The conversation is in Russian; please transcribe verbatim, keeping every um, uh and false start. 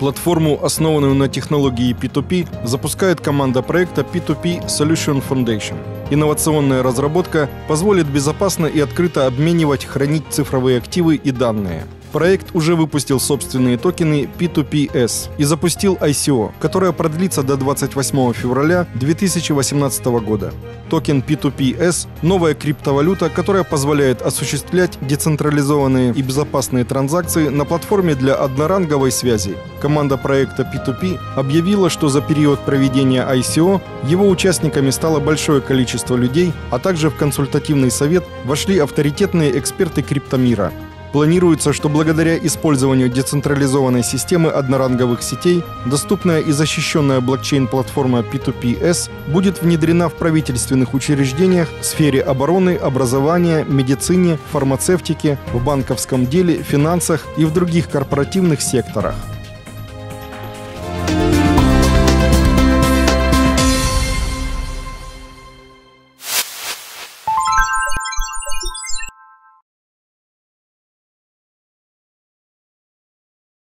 Платформу, основанную на технологии пи ту пи, запускает команда проекта пи ту пи Solution Foundation. Инновационная разработка позволит безопасно и открыто обменивать, хранить цифровые активы и данные. Проект уже выпустил собственные токены пи ту пи эс и запустил ай си о, которое продлится до двадцать восьмого февраля две тысячи восемнадцатого года. Токен пи ту пи эс – новая криптовалюта, которая позволяет осуществлять децентрализованные и безопасные транзакции на платформе для одноранговой связи. Команда проекта пи ту пи объявила, что за период проведения ай си о его участниками стало большое количество людей, а также в консультативный совет вошли авторитетные эксперты криптомира. Планируется, что благодаря использованию децентрализованной системы одноранговых сетей, доступная и защищенная блокчейн-платформа пи ту пи эс будет внедрена в правительственных учреждениях, в сфере обороны, образования, медицине, фармацевтике, в банковском деле, финансах и в других корпоративных секторах.